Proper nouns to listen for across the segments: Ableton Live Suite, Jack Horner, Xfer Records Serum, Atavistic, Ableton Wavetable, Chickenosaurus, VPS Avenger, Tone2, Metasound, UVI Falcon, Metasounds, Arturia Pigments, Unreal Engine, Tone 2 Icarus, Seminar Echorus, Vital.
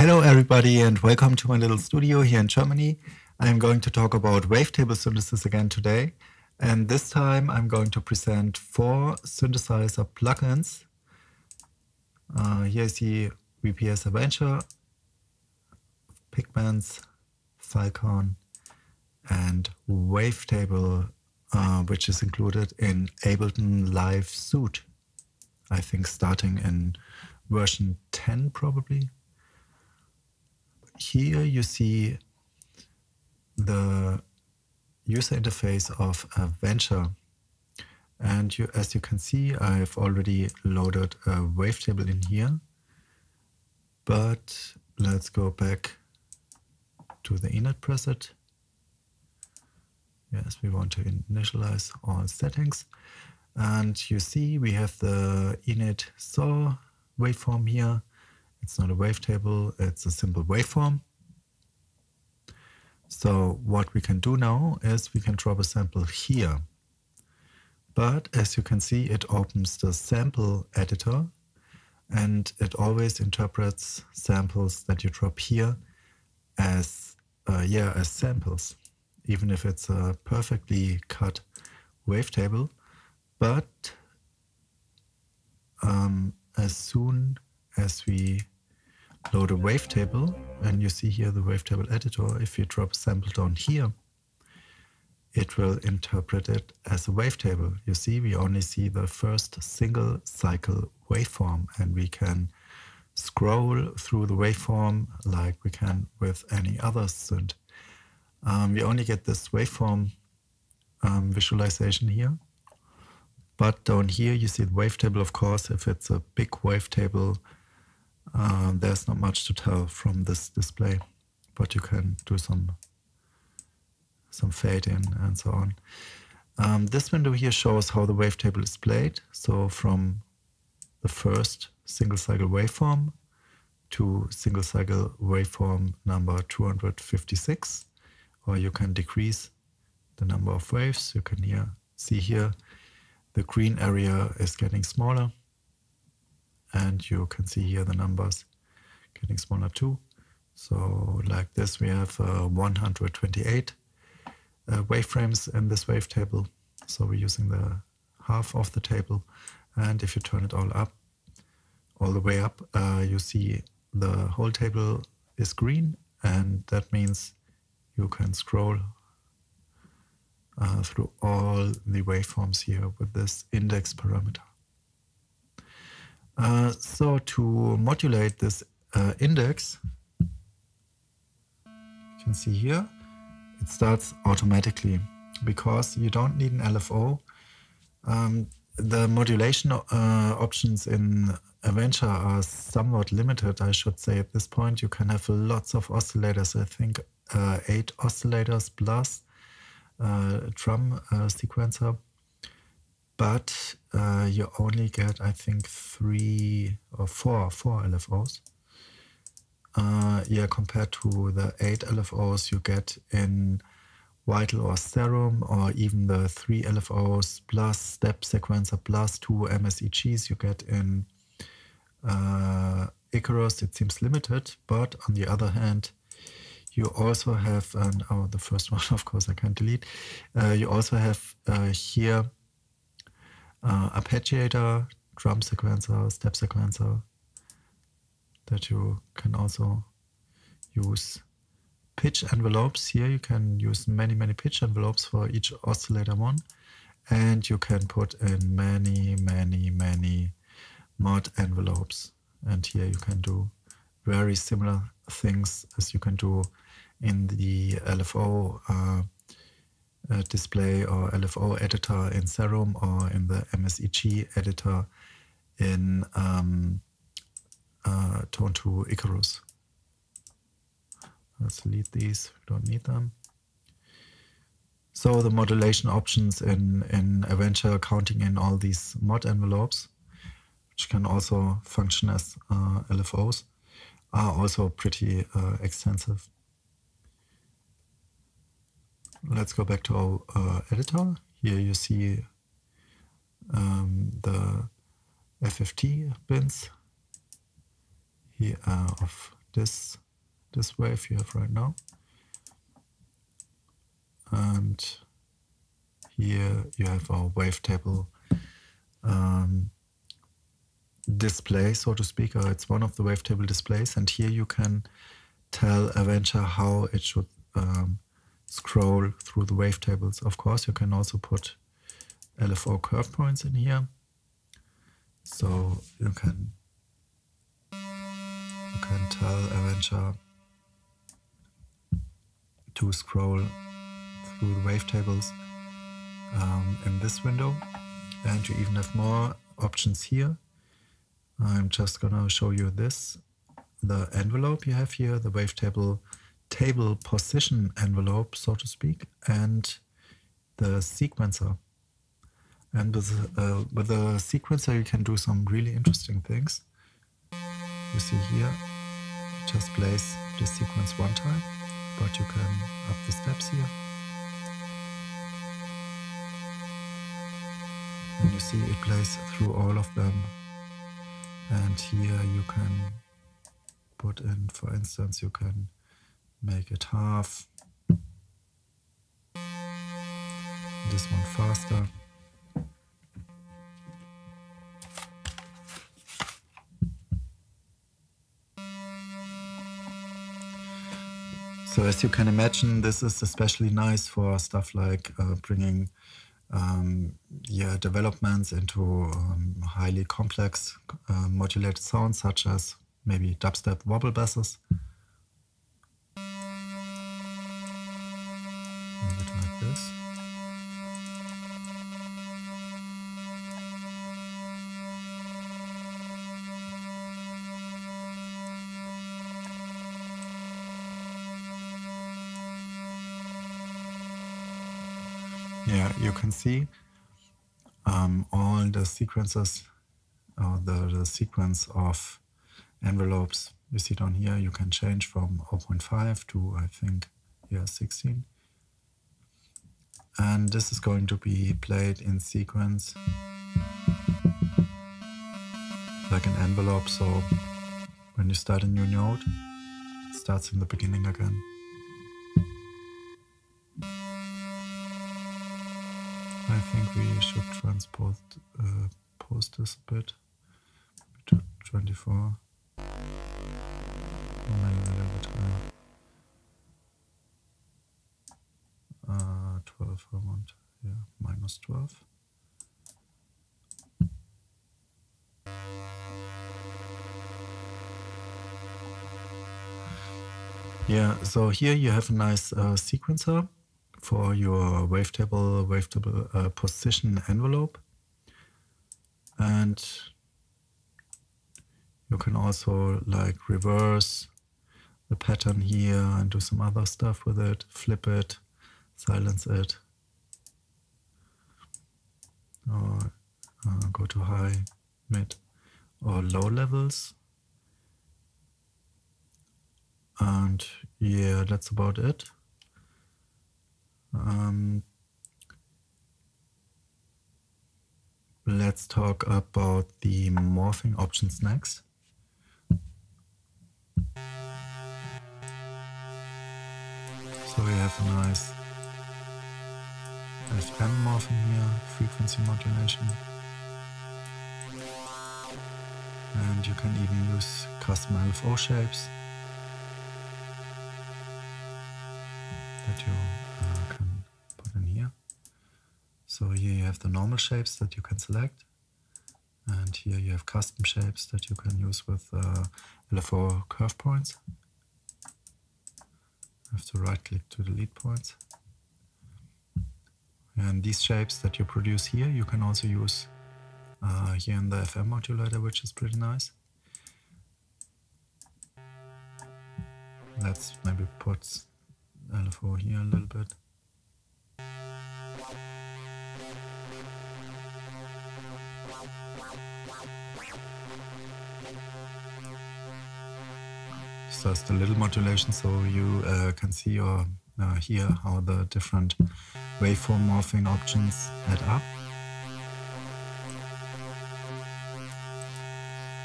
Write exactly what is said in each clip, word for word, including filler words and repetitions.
Hello everybody and welcome to my little studio here in Germany. I'm going to talk about wavetable synthesis again today, and this time I'm going to present four synthesizer plugins. Uh, here is the V P S Avenger, Pigments, Falcon and Wavetable, uh, which is included in Ableton Live Suite, I think starting in version ten probably. Here you see the user interface of Adventure, and you, as you can see, I've already loaded a wavetable in here, but let's go back to the init preset. Yes, we want to initialize all settings, and you see we have the init saw waveform here. It's not a wavetable, it's a simple waveform. So what we can do now is we can drop a sample here. But as you can see, it opens the sample editor and it always interprets samples that you drop here as, uh, yeah, as samples, even if it's a perfectly cut wavetable. But um, as soon as we load a wavetable, and you see here the wavetable editor, if you drop a sample down here, it will interpret it as a wavetable. You see, we only see the first single cycle waveform, and we can scroll through the waveform like we can with any other synth. Um, we only get this waveform um, visualization here. But down here, you see the wavetable, of course, if it's a big wavetable, Uh, there's not much to tell from this display, but you can do some some fade in and so on. Um, this window here shows how the wavetable is played. So from the first single cycle waveform to single cycle waveform number two hundred fifty-six, or you can decrease the number of waves. You can here see here the green area is getting smaller. And you can see here the numbers getting smaller too. So like this, we have uh, one hundred twenty-eight uh, waveframes in this wavetable. So we're using the half of the table. And if you turn it all up, all the way up, uh, you see the whole table is green. And that means you can scroll uh, through all the waveforms here with this index parameter. Uh, so to modulate this uh, index, you can see here, it starts automatically because you don't need an L F O. Um, the modulation uh, options in Avenger are somewhat limited, I should say, at this point. You can have lots of oscillators, I think uh, eight oscillators plus uh, a drum uh, sequencer. But uh, you only get, I think, three or four, four L F Os. Uh, yeah, compared to the eight L F Os you get in Vital or Serum, or even the three L F Os plus step sequencer plus two M S E Gs you get in uh, Icarus. It seems limited, but on the other hand, you also have, and oh, the first one, of course, I can't delete. Uh, you also have uh, here Uh, arpeggiator, drum sequencer, step sequencer that you can also use. Pitch envelopes here, you can use many, many pitch envelopes for each oscillator one, and you can put in many, many, many mod envelopes. And here you can do very similar things as you can do in the L F O uh, Uh, display or L F O editor in Serum, or in the M S E G editor in um, uh, Tone two Icarus. Let's delete these, we don't need them. So the modulation options in, in Avenger are counting in all these mod envelopes, which can also function as uh, L F Os, are also pretty uh, extensive. Let's go back to our uh, editor. Here you see um, the F F T bins here, uh, of this this wave you have right now, and here you have our wavetable um, display, so to speak. Or it's one of the wavetable displays, and here you can tell Avenger how it should um, scroll through the wavetables. Of course, you can also put L F O curve points in here, so you can you can tell Avenger to scroll through the wavetables um, in this window, and you even have more options here. I'm just gonna show you this. The envelope you have here, the wavetable table position envelope, so to speak, and the sequencer. And with uh, with the sequencer, you can do some really interesting things. You see here, just place this sequence one time, but you can up the steps here. And you see it plays through all of them. And here you can put in, for instance, you can make it half, this one faster. So as you can imagine, this is especially nice for stuff like uh, bringing Um, yeah, developments into um, highly complex uh, modulated sounds, such as maybe dubstep wobble basses. Move it like this. Yeah, you can see um, all the sequences, or the, the sequence of envelopes you see down here. You can change from zero point five to, I think, yeah, sixteen. And this is going to be played in sequence, like an envelope. So when you start a new note, it starts in the beginning again. I think we should transport uh, post this a bit to twenty-four. Maybe a little bit higher. Uh, twelve I want. Yeah, minus twelve. Yeah. So here you have a nice uh, sequencer for your wavetable wavetable uh, position envelope, and you can also like reverse the pattern here and do some other stuff with it, flip it, silence it, or uh, go to high, mid, or low levels. And yeah, that's about it. Um, let's talk about the morphing options next. So we have a nice F M morphing here, frequency modulation, and you can even use custom L F O shapes that you Uh, can put in here. So here you have the normal shapes that you can select, and here you have custom shapes that you can use with uh, L F O curve points. I have to right click to delete points. And these shapes that you produce here, you can also use uh, here in the F M modulator, which is pretty nice. Let's maybe put L F O here a little bit. Just a little modulation, so you uh, can see or uh, hear how the different waveform morphing options add up.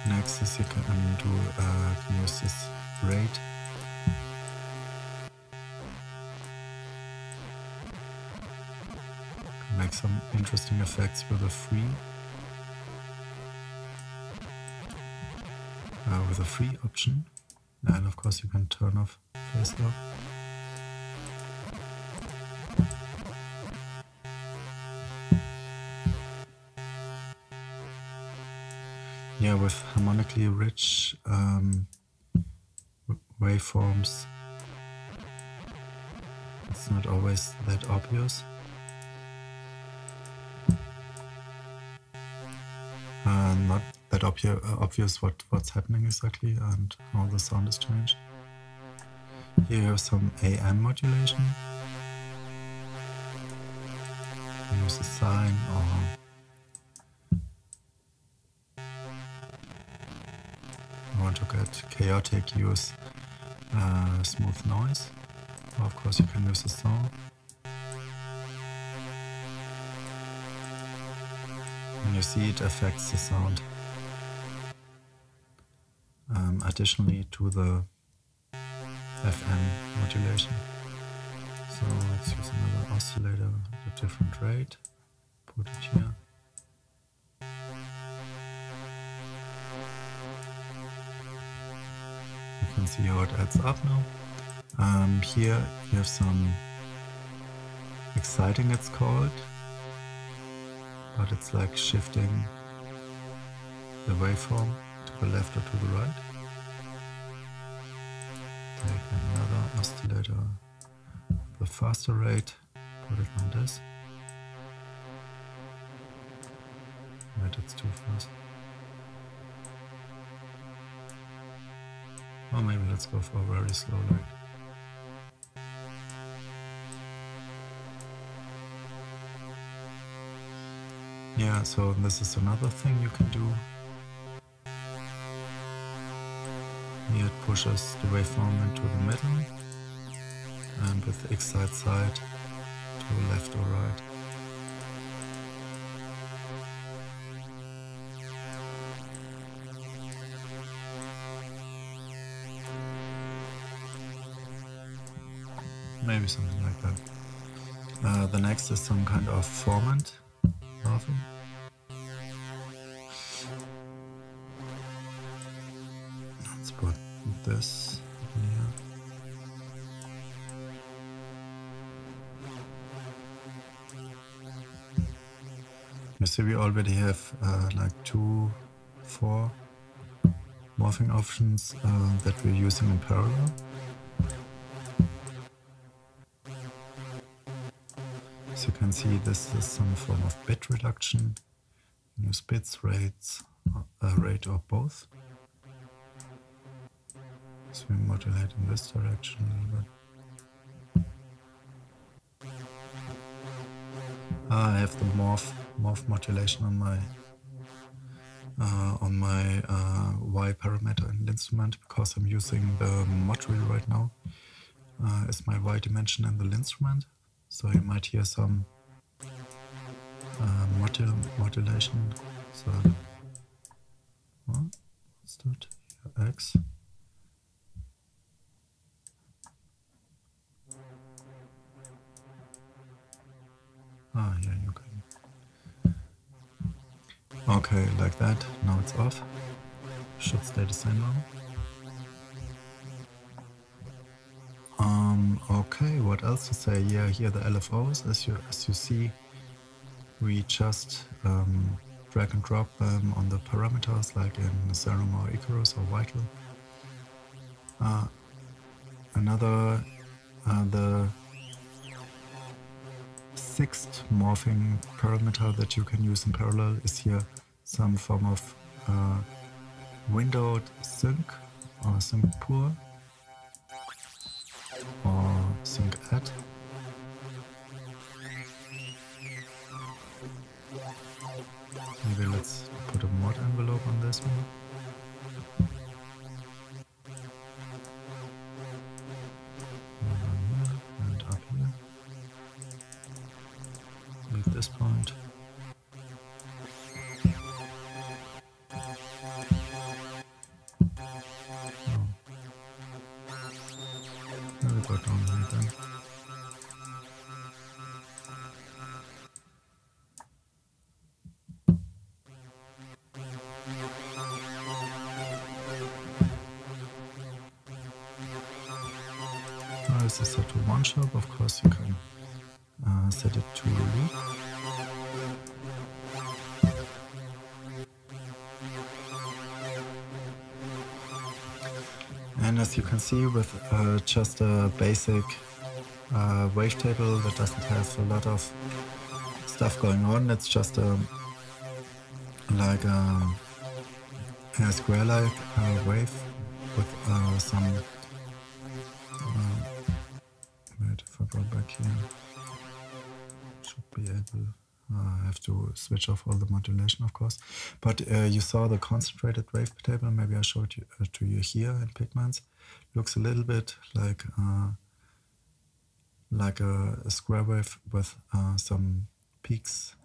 Next is you can do uh, use this great. Make some interesting effects with a free uh, with a free option, and of course you can turn off face lock. Yeah, with harmonically rich um, waveforms, it's not always that obvious. Uh, not that obvi obvious what, what's happening exactly and how the sound is changed. Here you have some A M modulation. Use a sine or you want to get chaotic, use uh, smooth noise. Or of course you can use a saw. You see it affects the sound. Um, additionally to the F M modulation. So let's use another oscillator at a different rate. Put it here. You can see how it adds up now. Um, here you have some exciting, it's called. But it's like shifting the waveform to the left or to the right. Take another oscillator at a faster rate, put it on this. Wait, it's too fast. Or maybe let's go for a very slow rate. Yeah, so this is another thing you can do. Here it pushes the waveform into the middle and with the X side side to left or right. Maybe something like that. Uh, the next is some kind of formant. Nothing. Let's put this in here. You see, we already have uh, like two, four morphing options uh, that we're using in parallel. As you can see, this is some form of bit reduction, use bits, rates, uh, rate or both. So we modulate in this direction a little bit. Ah, I have the morph morph modulation on my uh, on my uh, Y parameter in the instrument because I'm using the mod reel right now. Uh, it's my Y dimension in the instrument. So you might hear some uh, modul modulation. So what's that? Here, X. Ah, yeah, you can. Okay, like that. Now it's off. Should stay the same now. Um, okay, what else to say? Yeah, here the L F Os, as you, as you see, we just um, drag and drop them on the parameters, like in Serum or Icarus or Vital. Uh, another, uh, the sixth morphing parameter that you can use in parallel is here some form of uh, windowed sync or sync pool. Or sync add. Maybe let's put a mod envelope on this one. And up here. At this point. Oh. click on anything. Uh, is this set to one shot? Of course you can uh, set it to loop. And as you can see, with uh, just a basic uh, wavetable that doesn't have a lot of stuff going on, it's just a, like a, a square-like uh, wave with uh, some... Uh, wait, if I go back here, should be able... Uh, I have to switch off all the modulation, of course. But uh, you saw the concentrated wavetable. Maybe I showed you, uh, to you here in Pigments. Looks a little bit like uh, like a, a square wave with uh, some peaks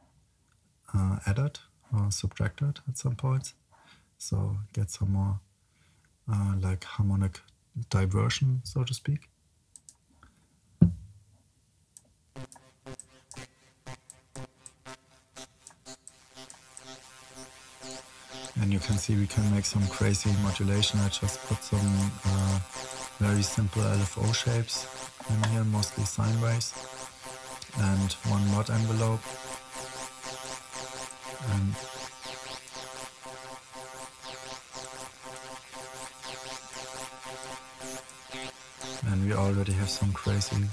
uh, added or subtracted at some points. So get some more uh, like harmonic diversion, so to speak. And you can see we can make some crazy modulation. I just put some uh, very simple L F O shapes in here, mostly sine waves, and one mod envelope. And and we already have some crazy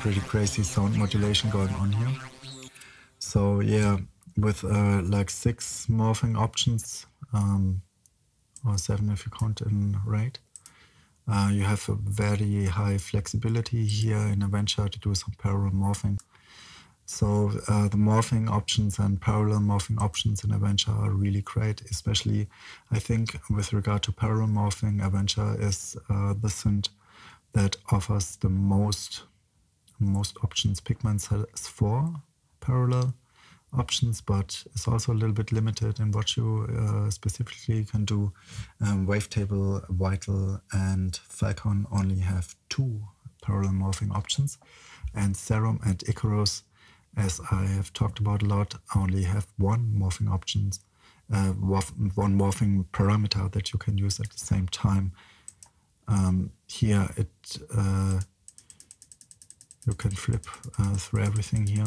pretty crazy sound modulation going on here. So yeah, with uh, like six morphing options, um, or seven if you count in RAID, uh, you have a very high flexibility here in Adventure to do some parallel morphing. So uh, the morphing options and parallel morphing options in Adventure are really great, especially I think with regard to parallel morphing, Adventure is uh, the synth that offers the most most options. Pigments has four parallel options, but it's also a little bit limited in what you uh, specifically can do. Um, Wavetable, Vital, and Falcon only have two parallel morphing options, and Serum and Icarus, as I have talked about a lot, only have one morphing options, uh, one morphing parameter that you can use at the same time. Um, here it uh, you can flip uh, through everything here,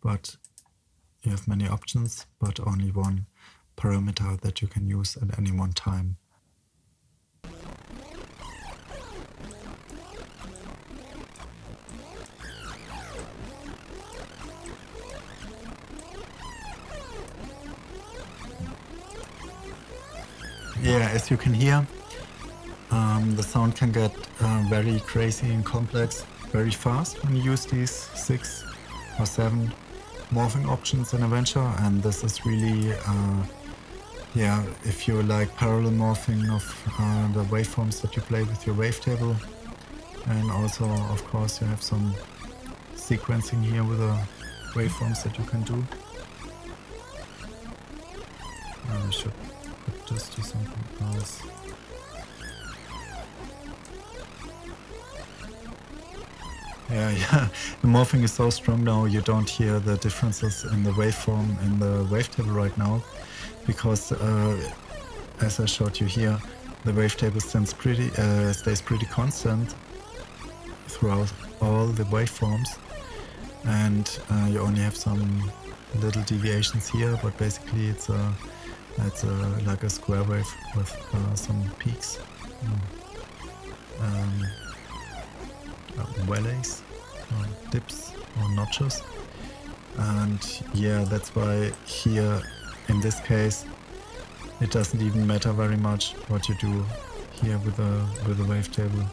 but you have many options, but only one parameter that you can use at any one time. Yeah, as you can hear, um, the sound can get uh, very crazy and complex very fast when you use these six or seven morphing options in Adventure, and this is really, uh, yeah, if you like parallel morphing of uh, the waveforms that you play with your wavetable, and also, of course, you have some sequencing here with the waveforms that you can do. I should just do something else. Yeah, yeah. The morphing is so strong now, you don't hear the differences in the waveform in the wavetable right now, because uh, as I showed you here, the wavetable stands pretty, uh, stays pretty constant throughout all the waveforms, and uh, you only have some little deviations here, but basically it's a, it's a, like a square wave with uh, some peaks. Mm. Um, valleys or dips or notches, and yeah, that's why here in this case it doesn't even matter very much what you do here with the with the wavetable,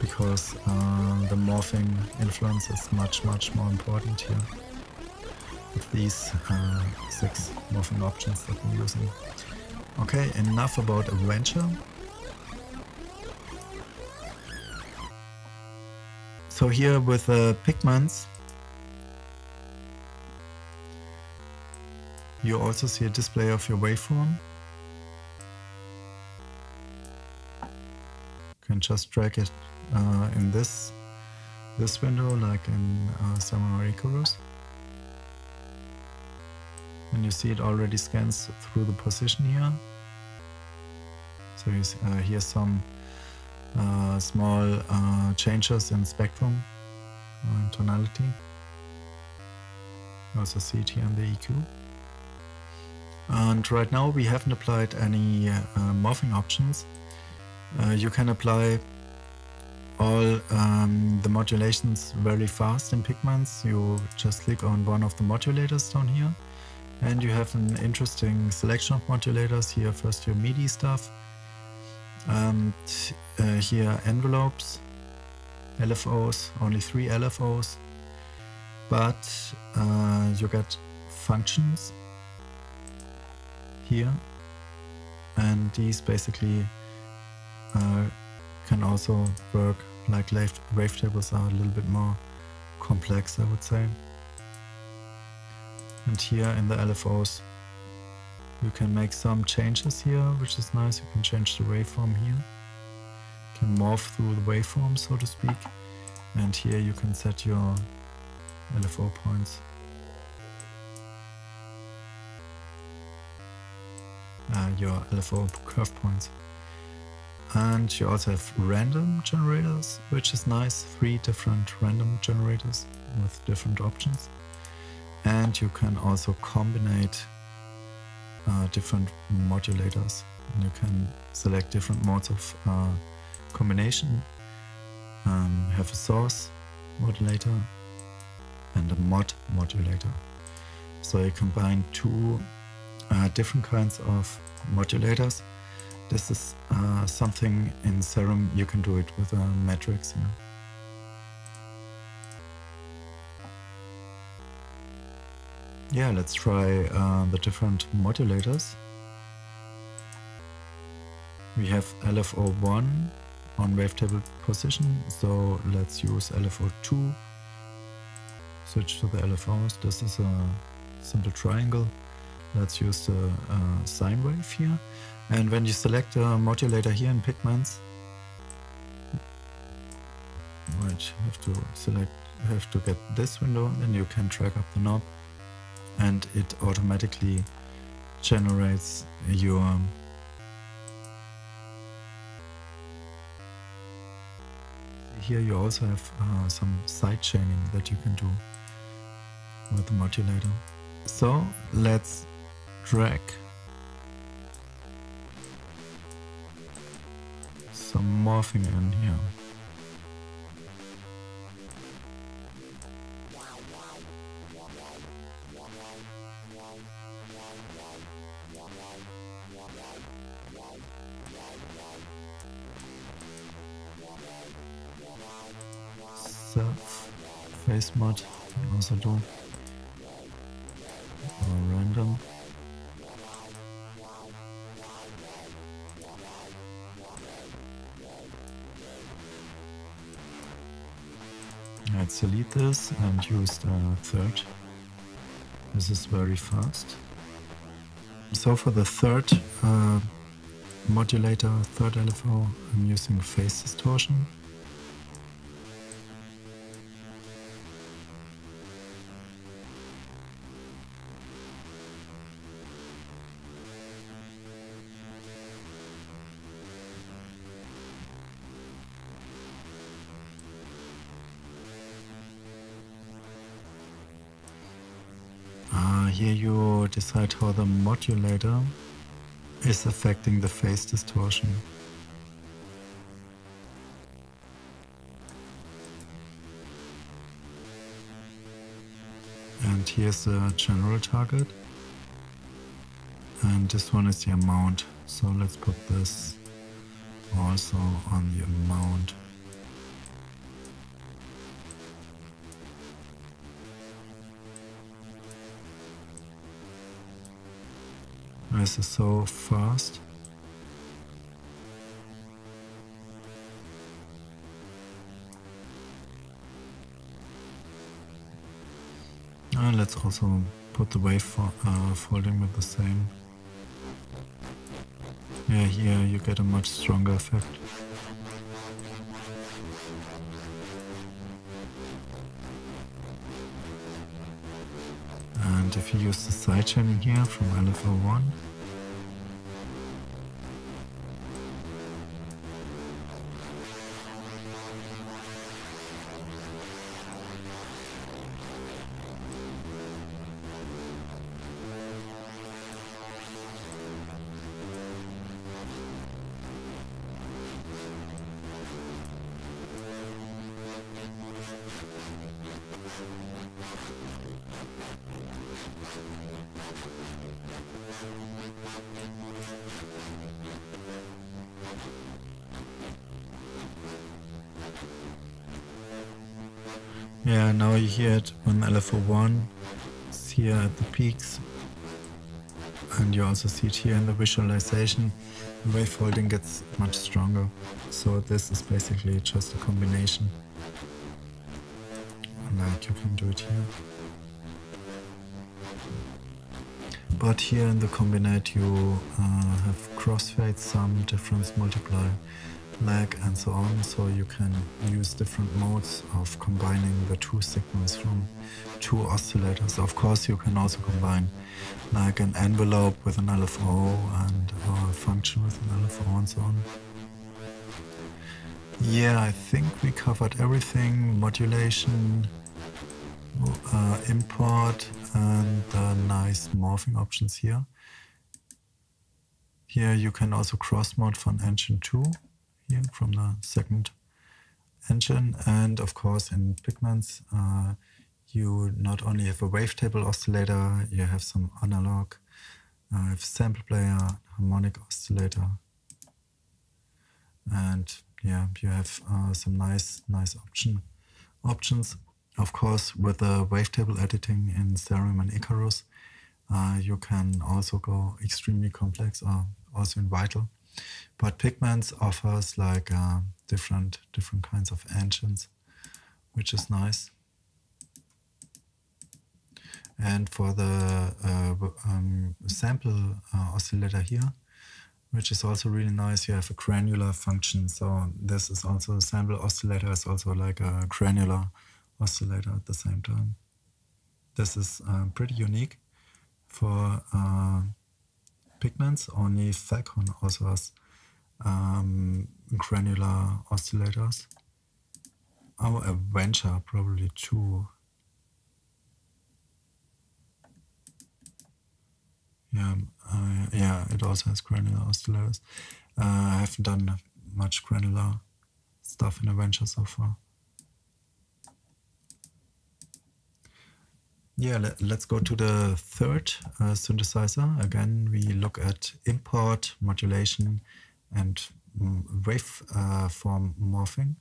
because uh, the morphing influence is much much more important here with these uh, six morphing options that we're using. Okay, enough about Adventure. So here with uh, Pigments, you also see a display of your waveform. You can just drag it uh, in this this window, like in uh, Seminar Echorus, and you see it already scans through the position here. So here's, uh, here's some uh, small uh, changes in spectrum and uh, tonality. You also see it here in the E Q. And right now we haven't applied any uh, morphing options. Uh, you can apply all um, the modulations very fast in Pigments. You just click on one of the modulators down here, and you have an interesting selection of modulators. Here first your MIDI stuff, and uh, here envelopes, L F Os, only three L F Os, but uh, you get functions here, and these basically uh, can also work like wavetables, are a little bit more complex, I would say. And here in the L F Os you can make some changes here, which is nice. You can change the waveform here. You can morph through the waveform, so to speak. And here you can set your L F O points. Uh, your L F O curve points. And you also have random generators, which is nice. Three different random generators with different options. And you can also combine uh, different modulators. And you can select different modes of uh, combination. Um, have a source modulator and a mod modulator. So you combine two uh, different kinds of modulators. This is uh, something in Serum, you can do it with a matrix, you know. Yeah, let's try uh, the different modulators. We have L F O one on wavetable position, so let's use L F O two. Switch to the L F Os. This is a simple triangle. Let's use the uh, sine wave here. And when you select a modulator here in Pigments, which have to select, have to get this window, and you can drag up the knob, and it automatically generates your um, here you also have uh, some side chaining that you can do with the modulator. So let's drag some morphing in here. Face mod can also do, or random. Let's delete this and use the third. This is very fast. So for the third uh, modulator, third L F O, I'm using phase distortion. Here you decide how the modulator is affecting the phase distortion. And here's the general target. And this one is the amount. So let's put this also on the amount. This is so fast. And let's also put the wave for, uh, folding with the same. Yeah, here you get a much stronger effect. And if you use the side channel here from L F O one, yeah, now you hear it when L F O one is here at the peaks, and you also see it here in the visualization. The wave folding gets much stronger, so this is basically just a combination, like you can do it here. But here in the Combinate you uh, have crossfade, sum, difference, multiply, lag and so on, so you can use different modes of combining the two signals from two oscillators. Of course you can also combine like an envelope with an L F O and uh, a function with an L F O and so on. Yeah, I think we covered everything, modulation, uh, import and uh, nice morphing options here. Here you can also cross mod from engine two. Here from the second engine, and of course in Pigments uh, you not only have a wavetable oscillator, you have some analog, uh, have sample player, harmonic oscillator, and yeah, you have uh, some nice nice option options. Of course with the wavetable editing in Serum and Icarus uh, you can also go extremely complex, or also in Vital. But Pigments offers like uh, different different kinds of engines, which is nice. And for the uh, um, sample uh, oscillator here, which is also really nice, you have a granular function. So this is also a sample oscillator, is also like a granular oscillator at the same time. This is uh, pretty unique for uh, Pigments. Only Falcon also has um, granular oscillators. Oh, Adventure probably too. Yeah, uh, yeah, it also has granular oscillators. Uh, I haven't done much granular stuff in Adventure so far. Yeah, let, let's go to the third uh, synthesizer. Again, we look at import, modulation, and wave uh, form morphing.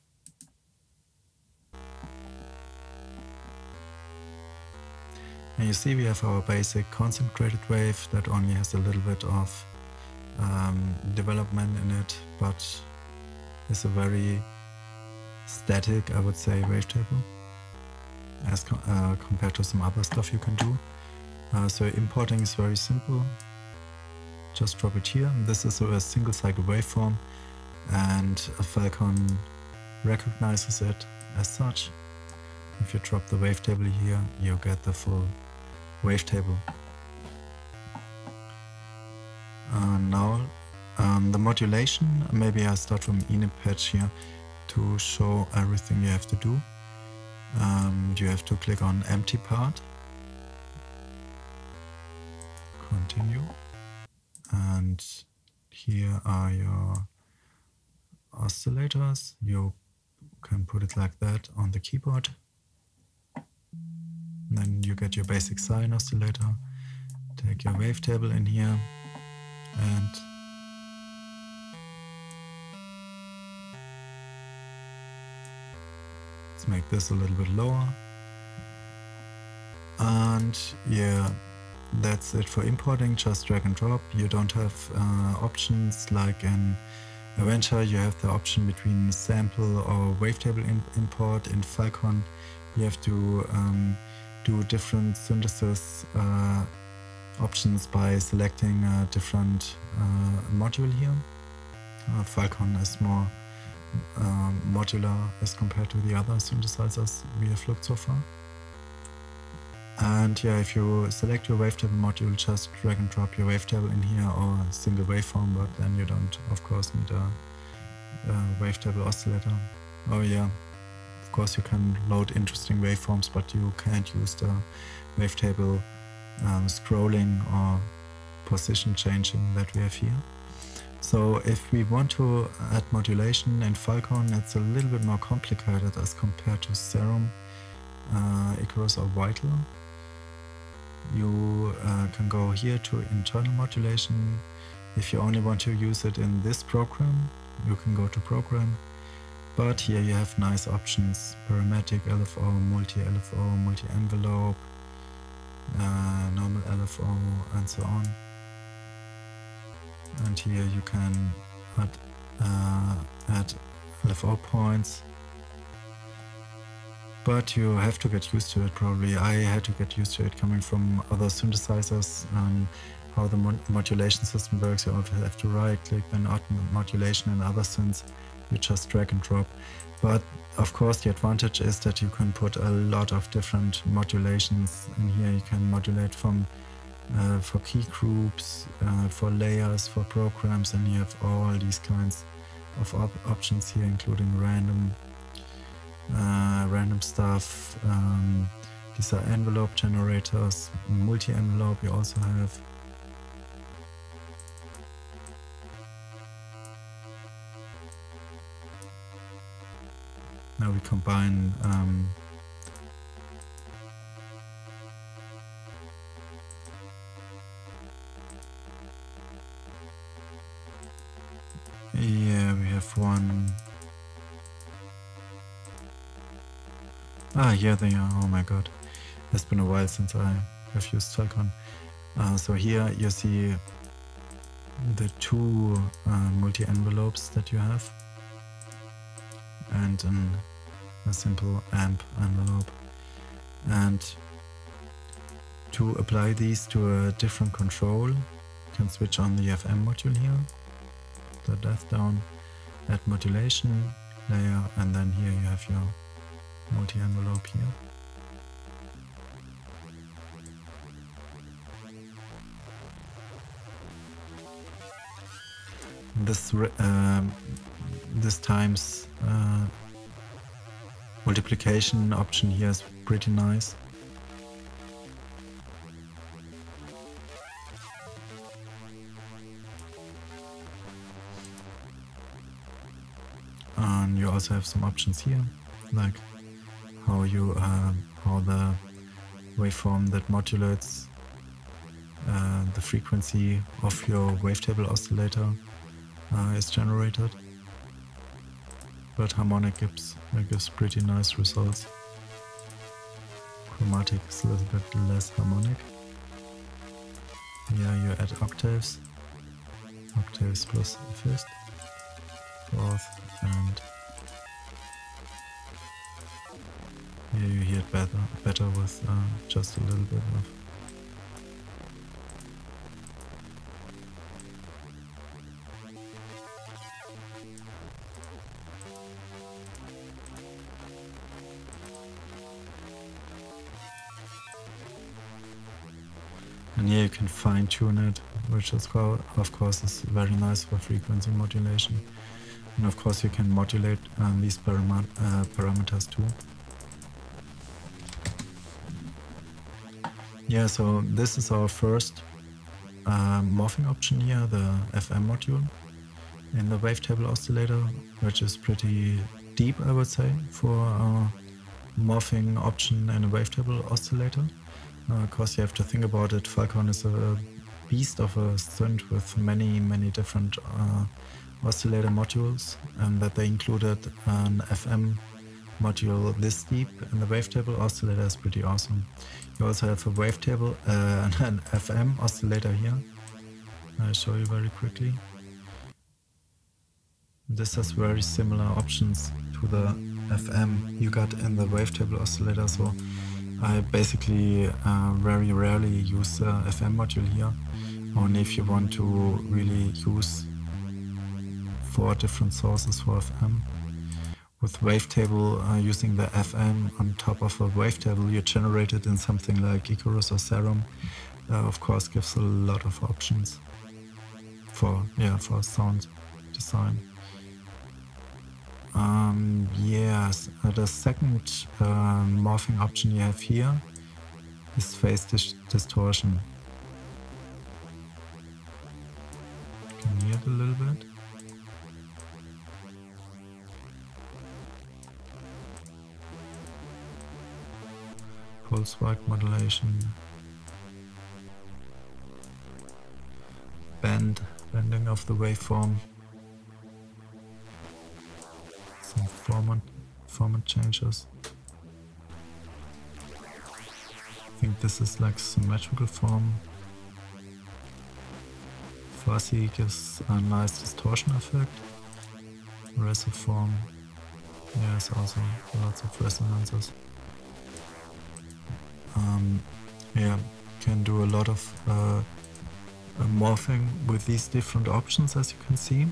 And you see we have our basic concentrated wave that only has a little bit of um, development in it, but is a very static, I would say, wavetable, as com uh, compared to some other stuff you can do. Uh, so importing is very simple. Just drop it here. This is a single cycle waveform, and Falcon recognizes it as such. If you drop the wavetable here, you get the full wavetable. Uh, now um, the modulation, maybe I start from init patch here to show everything you have to do. Um, you have to click on empty part, continue, and here are your oscillators. You can put it like that on the keyboard. And then you get your basic sine oscillator. Take your wavetable in here and make this a little bit lower, and yeah, that's it for importing. Just drag and drop. You don't have uh, options like in Avenger. You have the option between sample or wavetable imp import. In Falcon you have to um, do different synthesis uh, options by selecting a different uh, module here. Uh, Falcon is more um, modular as compared to the other synthesizers we have looked so far. And yeah, if you select your wavetable module, just drag and drop your wavetable in here, or a single waveform, but then you don't, of course, need a, a wavetable oscillator. Oh yeah, of course you can load interesting waveforms, but you can't use the wavetable um, scrolling or position changing that we have here. So if we want to add modulation in Falcon, it's a little bit more complicated as compared to Serum, uh, Icarus or Vital. You uh, can go here to internal modulation. If you only want to use it in this program, you can go to program. But here you have nice options: parametric L F O, multi-L F O, multi-envelope, uh, normal L F O, and so on. And here you can add, uh, add L F O points, but you have to get used to it probably. I had to get used to it coming from other synthesizers, um, how the mod modulation system works. You also have to right click, then add modulation, and other synths you just drag and drop. But of course the advantage is that you can put a lot of different modulations in here. You can modulate from Uh, for key groups, uh, for layers, for programs, and you have all these kinds of op options here, including random uh, random stuff. Um, these are envelope generators, multi-envelope you also have. Now we combine um, Yeah, we have one. Ah, here they are. Oh my god. It's been a while since I have used Falcon. Uh, so here you see the two uh, multi-envelopes that you have, and an, a simple amp envelope. And to apply these to a different control, you can switch on the F M module here. The death down, add modulation layer, and then here you have your multi-envelope here. This uh, this times uh, multiplication option here is pretty nice. You also have some options here, like how you uh, how the waveform that modulates uh, the frequency of your wavetable oscillator uh, is generated. But harmonic gives it gives pretty nice results. Chromatic is a little bit less harmonic. Yeah, you add octaves, octaves plus fifth, fourth, and here you hear it better, better with uh, just a little bit of and here you can fine tune it, which is called, of course is very nice for frequency modulation. And of course you can modulate um, these param uh, parameters too. Yeah, so this is our first uh, morphing option here, the F M module in the wavetable oscillator, which is pretty deep, I would say, for our morphing option in a wavetable oscillator. Uh, of course, you have to think about it. Falcon is a beast of a synth with many, many different uh, oscillator modules, and that they included an F M module this deep in the wavetable oscillator is pretty awesome. You also have a wavetable uh, and an F M oscillator here. I'll show you very quickly. This has very similar options to the F M you got in the wavetable oscillator, so I basically uh, very rarely use the uh, F M module here. Only if you want to really use four different sources for F M. With Wavetable, uh, using the F M on top of a Wavetable you generate it in something like Icarus or Serum, uh, of course gives a lot of options for, yeah, for sound design. Um, yes, uh, the second uh, morphing option you have here is phase dis distortion. You can hear it a little bit. Pulse width modulation. Bend, bending of the waveform. Some format, format changes. I think this is like symmetrical form. Fuzzy gives a nice distortion effect. Resolve form. Yes, also lots of resonances. Um, yeah, can do a lot of uh, morphing with these different options, as you can see.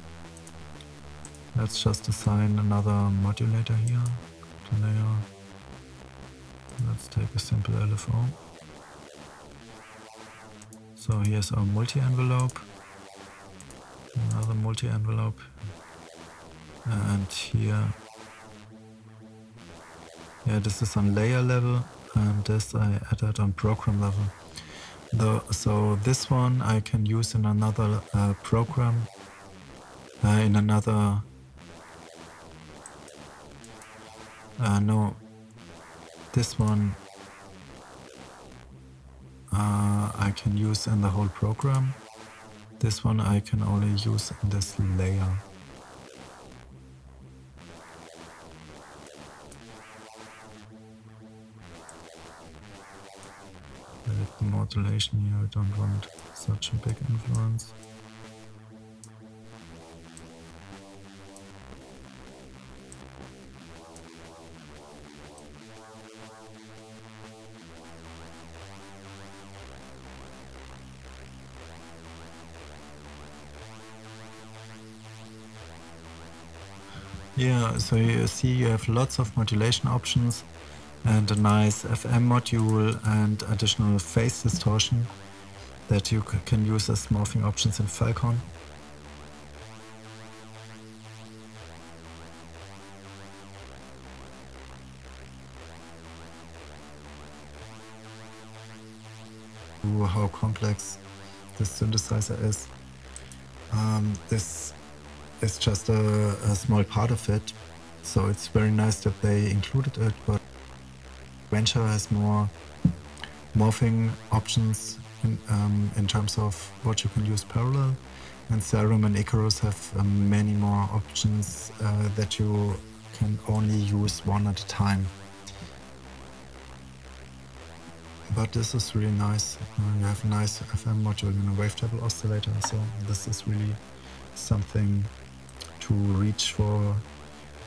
Let's just assign another modulator here to layer. Let's take a simple L F O. So here's our multi-envelope, another multi-envelope, and here, yeah, this is on layer level. And this I added on program level. The, so this one I can use in another uh, program, uh, in another, uh, no, this one uh, I can use in the whole program. This one I can only use in this layer. Modulation here, I don't want such a big influence. Yeah, so you see you have lots of modulation options, and a nice F M module and additional phase distortion that you can use as morphing options in Falcon. Ooh, how complex this synthesizer is. Um, this is just a, a small part of it, so it's very nice that they included it, but Venture has more morphing options in, um, in terms of what you can use parallel, and Serum and Icarus have uh, many more options uh, that you can only use one at a time. But this is really nice. Uh, you have a nice F M module and a wavetable oscillator, so this is really something to reach for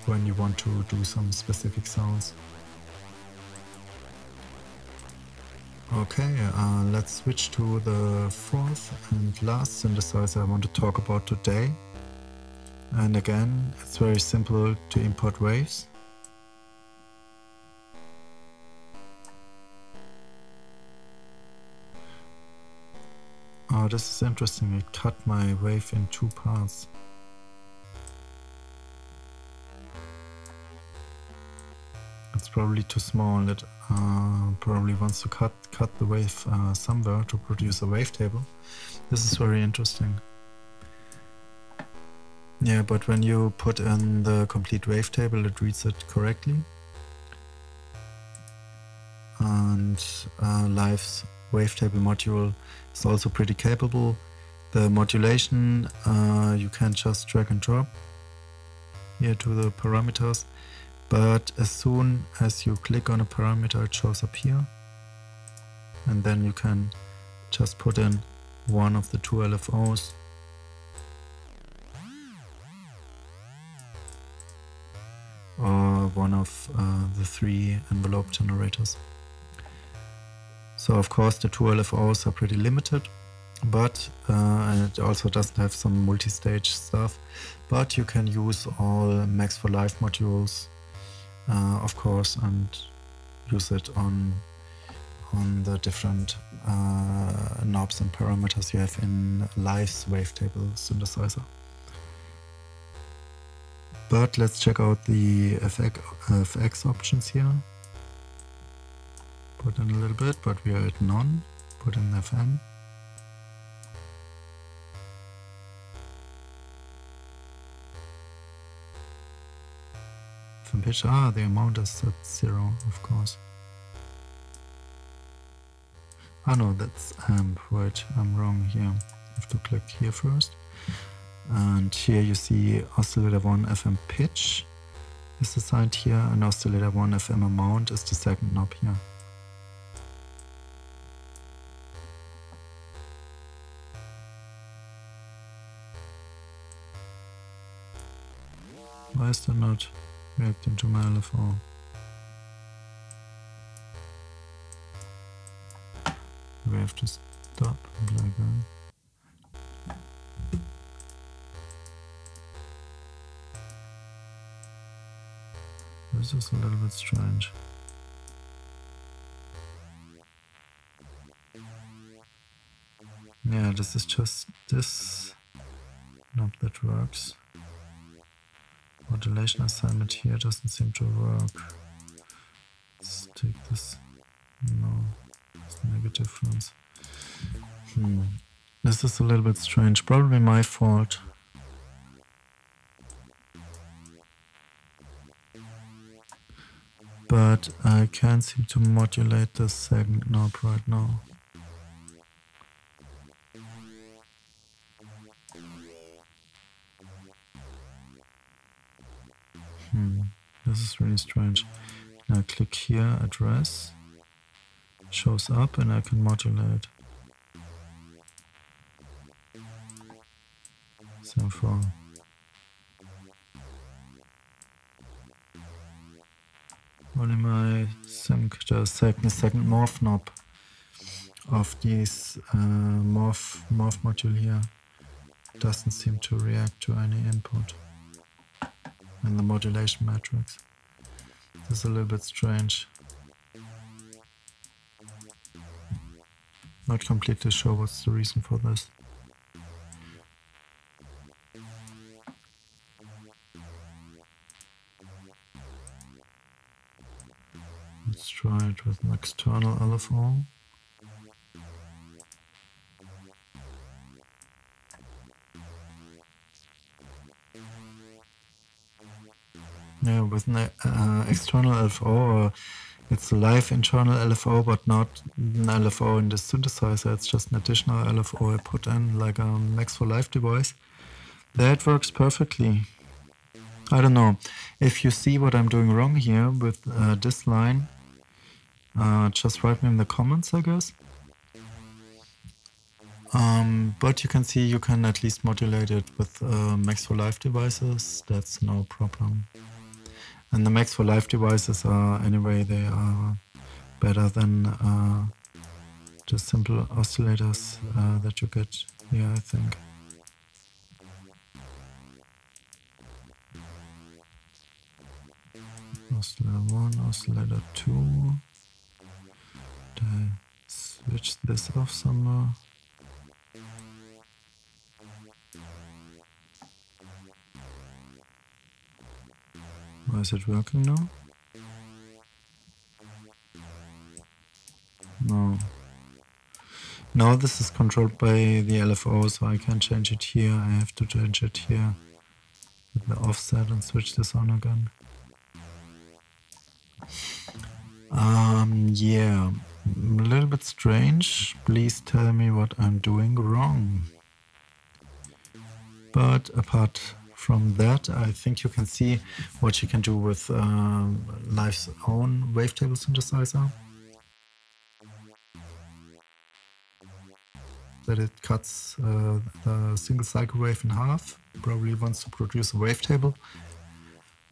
when you want to do some specific sounds. Okay, uh, let's switch to the fourth and last synthesizer I want to talk about today. And again, it's very simple to import waves. Oh, this is interesting, it cut my wave in two parts. It's probably too small. It uh, probably wants to cut cut the wave uh, somewhere to produce a wavetable. This is very interesting. Yeah, but when you put in the complete wavetable, it reads it correctly. And uh, Live's wavetable module is also pretty capable. The modulation uh, you can just drag and drop here to the parameters. But as soon as you click on a parameter, it shows up here, and then you can just put in one of the two L F Os. Or one of uh, the three envelope generators. So of course the two L F Os are pretty limited, but uh, and it also doesn't have some multi-stage stuff, but you can use all Max for Live modules uh, of course, and use it on on the different uh, knobs and parameters you have in Live's wavetable synthesizer. But let's check out the F X options here. Put in a little bit, but we are at none. Put in F M. F M pitch. Ah, the amount is at zero, of course. Ah no, that's amp. Wait, I'm wrong here. I have to click here first. And here you see oscillator one F M pitch is assigned here, and oscillator one F M amount is the second knob here. Why is that not reacting to my L F O? We have to stop like that. This is a little bit strange. Yeah, this is just this knob that works. Modulation assignment here doesn't seem to work. Let's take this. No, it's a negative difference. Hmm. This is a little bit strange. Probably my fault. But I can't seem to modulate the second knob right now. Hmm, this is really strange. Now I click here, address, shows up, and I can modulate. Same for. Only my sync, the second, second morph knob of this uh, morph, morph module here doesn't seem to react to any input in the modulation matrix. This is a little bit strange. Not completely sure what's the reason for this. Let's try it with an external L F O. Yeah, with an uh, external L F O, uh, it's a live internal L F O, but not an L F O in the synthesizer. It's just an additional L F O I put in, like a Max for Live device. That works perfectly. I don't know. If you see what I'm doing wrong here with uh, this line, Uh, just write me in the comments, I guess. Um, but you can see you can at least modulate it with uh, Max for Live devices. That's no problem. And the Max for Live devices are, anyway, they are better than uh, the simple oscillators uh, that you get here, I think. Oscillator one, oscillator two. I switch this off somewhere. Why is it working now? No. Now this is controlled by the L F O, so I can't change it here. I have to change it here with the offset and switch this on again. Um, yeah. A little bit strange. Please tell me what I'm doing wrong. But apart from that, I think you can see what you can do with uh, Live's own wavetable synthesizer. That it cuts uh, the single cycle wave in half. Probably wants to produce a wavetable.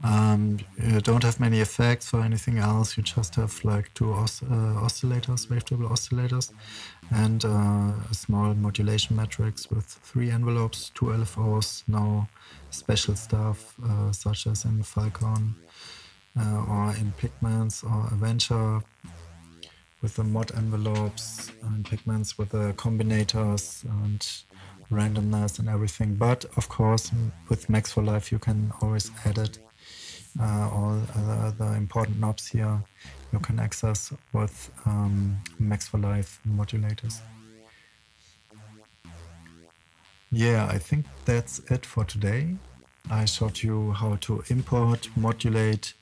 Um, you don't have many effects or anything else. You just have like two os uh, oscillators, wavetable oscillators, and uh, a small modulation matrix with three envelopes, two L F Os, no special stuff uh, such as in Falcon uh, or in Pigments or Avenger with the mod envelopes, and Pigments with the combinators and randomness and everything. But of course, with Max for Life, you can always add it. Uh, all uh, the important knobs here you can access with um, Max for Life modulators. Yeah, I think that's it for today. I showed you how to import, modulate,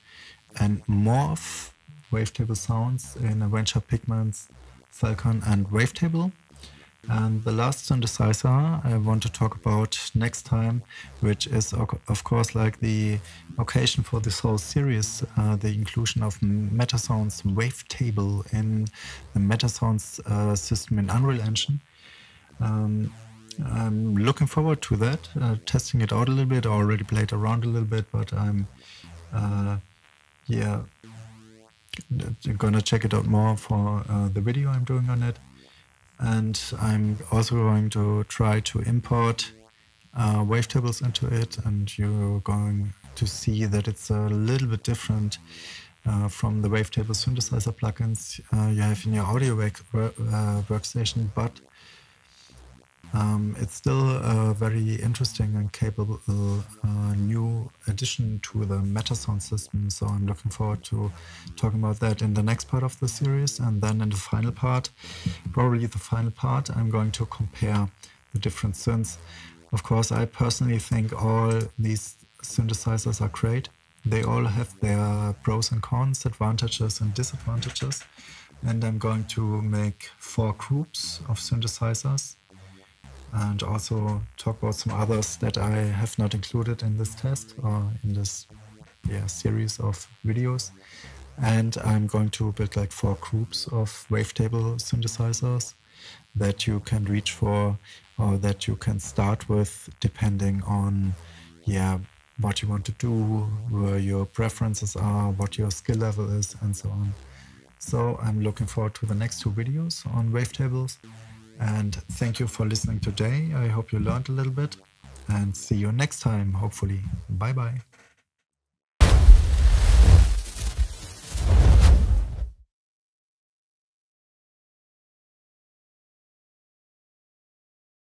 and morph wavetable sounds in Avenger, Pigments, Falcon, and Wavetable. And the last synthesizer I want to talk about next time, which is of course like the occasion for this whole series, uh, the inclusion of Metasounds Wavetable in the Metasounds uh, system in Unreal Engine. Um, I'm looking forward to that, uh, testing it out a little bit. I already played around a little bit, but I'm uh, yeah, gonna check it out more for uh, the video I'm doing on it. And I'm also going to try to import uh, wavetables into it, and you're going to see that it's a little bit different uh, from the wavetable synthesizer plugins uh, you have in your audio work, uh, workstation, but um, it's still a very interesting and capable uh, new addition to the Metasound system. So I'm looking forward to talking about that in the next part of the series. And then in the final part, probably the final part, I'm going to compare the different synths. Of course, I personally think all these synthesizers are great. They all have their pros and cons, advantages and disadvantages. And I'm going to make four groups of synthesizers, and also talk about some others that I have not included in this test or in this yeah, series of videos. And I'm going to build like four groups of wavetable synthesizers that you can reach for or that you can start with, depending on yeah, what you want to do, where your preferences are, what your skill level is, and so on. So I'm looking forward to the next two videos on wavetables. And thank you for listening today. I hope you learned a little bit, and see you next time, hopefully. Bye-bye.